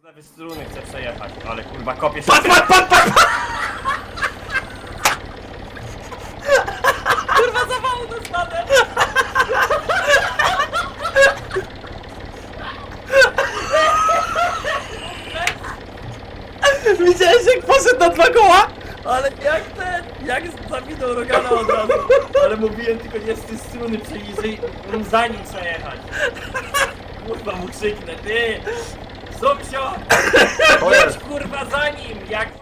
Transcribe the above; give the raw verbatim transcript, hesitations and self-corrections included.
Od lewej struny chcę przejechać, ale kurwa kopię się... Pat, pat, pat, pat, pat! Kurwa zawału dostanę! Widziałeś, jak poszedł na dwa koła? Ale jak ten, jak zawinął Rogana od razu. Ale mówiłem tylko nie z tej struny, czyli za nim przejechać. Kurwa mu krzyknę, ty! Zobcio! Jedź kurwa za nim, jak